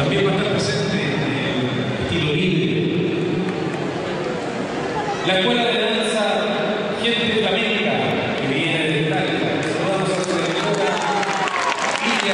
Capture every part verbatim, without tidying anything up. También va a estar presente el estilo libre. La escuela de danza Gente de la América, que viene de Italia. Vamos a hacer la escuela y a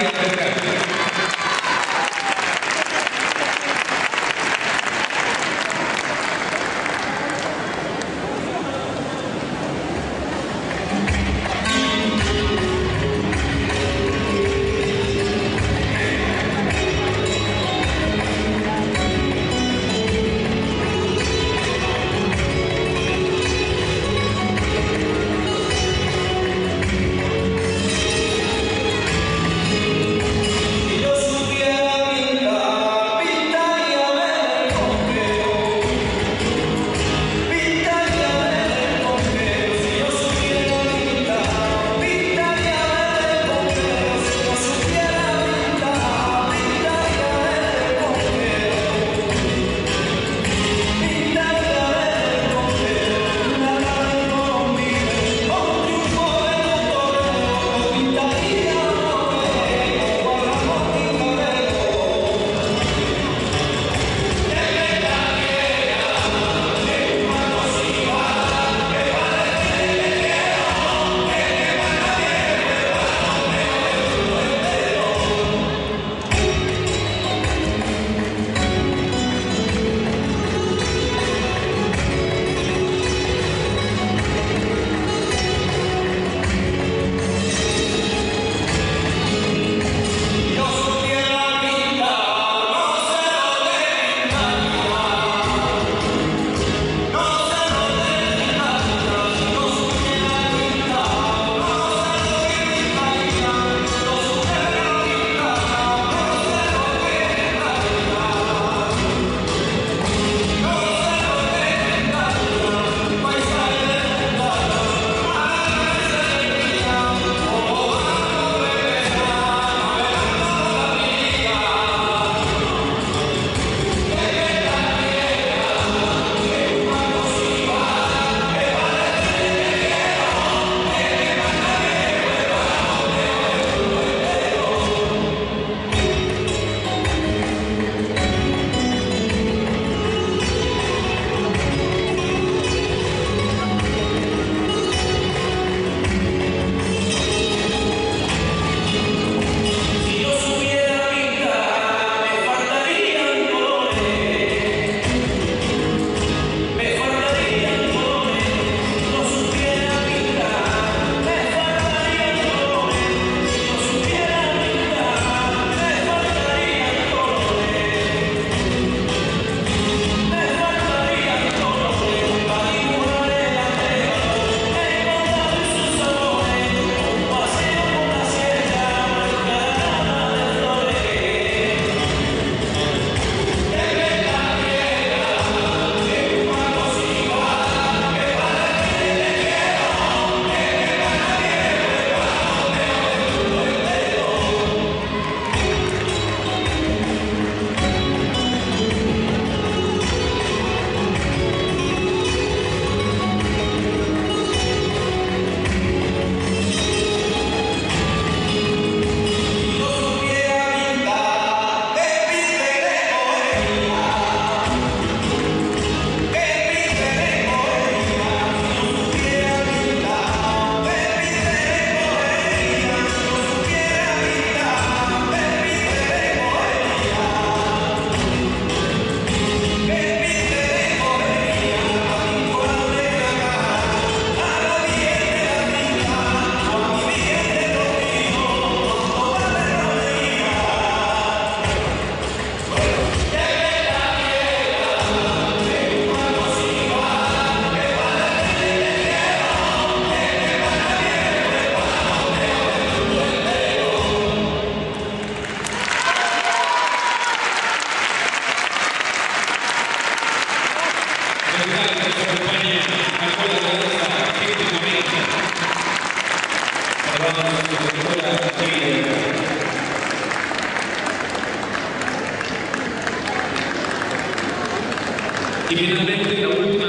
y finalmente la última.